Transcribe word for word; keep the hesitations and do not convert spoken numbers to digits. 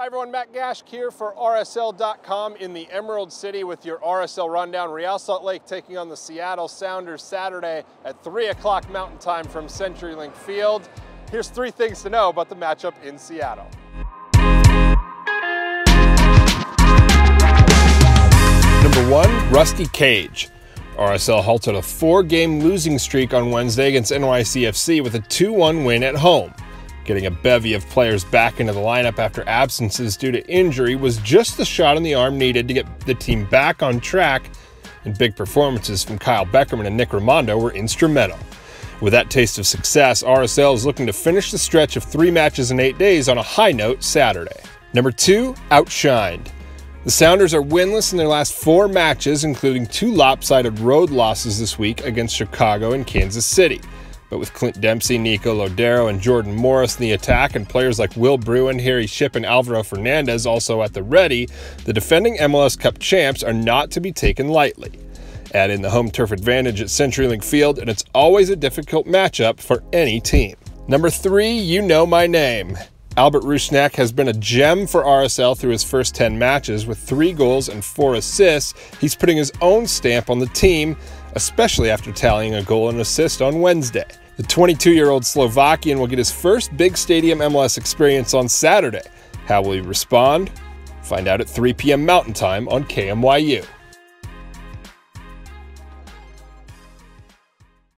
Hi everyone, Matt Gash here for R S L dot com in the Emerald City with your R S L rundown. Real Salt Lake taking on the Seattle Sounders Saturday at three o'clock Mountain Time from CenturyLink Field. Here's three things to know about the matchup in Seattle. Number one, Rusty Cage. R S L halted a four-game losing streak on Wednesday against N Y C F C with a two one win at home. Getting a bevy of players back into the lineup after absences due to injury was just the shot in the arm needed to get the team back on track, and big performances from Kyle Beckerman and Nick Rimando were instrumental. With that taste of success, R S L is looking to finish the stretch of three matches in eight days on a high note Saturday. Number two, Outshined. The Sounders are winless in their last four matches, including two lopsided road losses this week against Chicago and Kansas City. But with Clint Dempsey, Nico Lodeiro, and Jordan Morris in the attack, and players like Will Bruin, Harry Shipp, and Alvaro Fernandez also at the ready, the defending M L S Cup champs are not to be taken lightly. Add in the home turf advantage at CenturyLink Field, and it's always a difficult matchup for any team. Number three, you know my name. Albert Rusnak has been a gem for R S L through his first ten matches. With three goals and four assists, he's putting his own stamp on the team, especially after tallying a goal and assist on Wednesday. The twenty-two-year-old Slovakian will get his first big stadium M L S experience on Saturday. How will he respond? Find out at three p m Mountain Time on K M Y U.